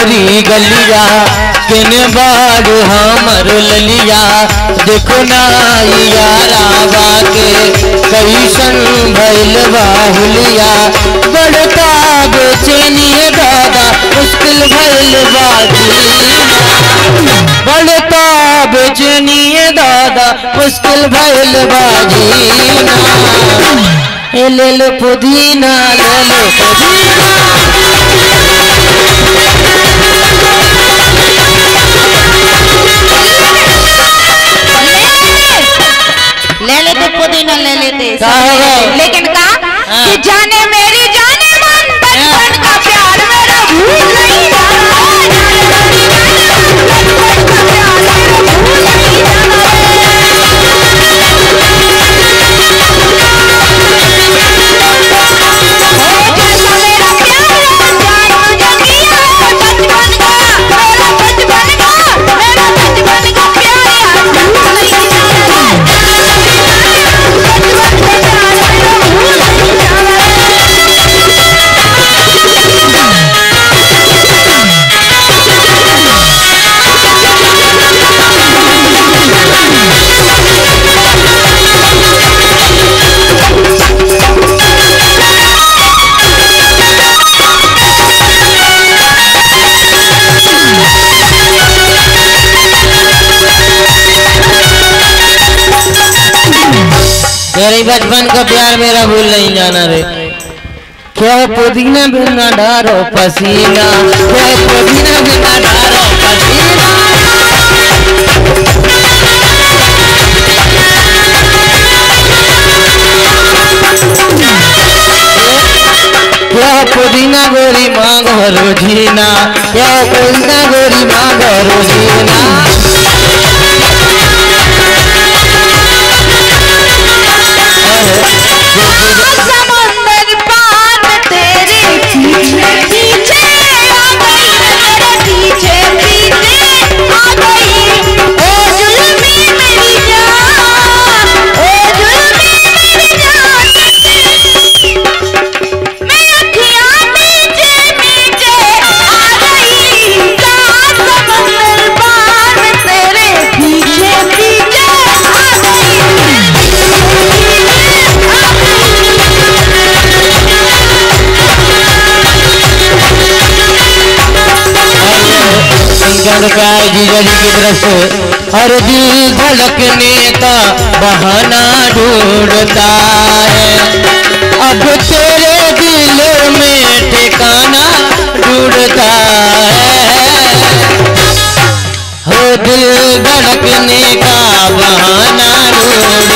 तोरी गलिया किने बाग हमर ललिया। देखो नाई यारावा के कैसन भइल बा हुलिया। बड़का बेचैनी दादा मुश्किल भइल बा जीना। बड़का बेचैनी दादा मुश्किल भइल बा जीना। ले लो पुदीना, ले लो पुदीना, ले लेते पुदीना, ले लेते। लेकिन का कि जाने मेरी जाने मन बचपन का प्यार मेरा भूल नहीं जाना। जाने मेरी जाने मन बचपन का प्यार मेरा भूल नहीं जाना। बचपन का प्यार मेरा भूल नहीं जाना रे। क्या पुदीना बिना डारो पसीना, क्या पुदीना बिना डारो पसीना। क्या पुदीना गोरी मांगो रोजीना, क्या पुदीना गोरी मांगो रोजीना। समंदर पार तेरे पीछे पीछे आ गई, तेरे पीछे पीछे आ गई। ओ जुल्मी मेरी जान, ओ जुल्मी मेरी जान। मैं अखियाँ नीचे नीचे आ गई। समंदर पार तेरे पीछे पीछे आ गई। सरकार जीजा जी की तरफ से हर दिल धड़कने का बहाना ढूंढता है। अब तेरे दिल में ठिकाना ढूंढता है। हो दिल धड़कने का बहाना ढूंढ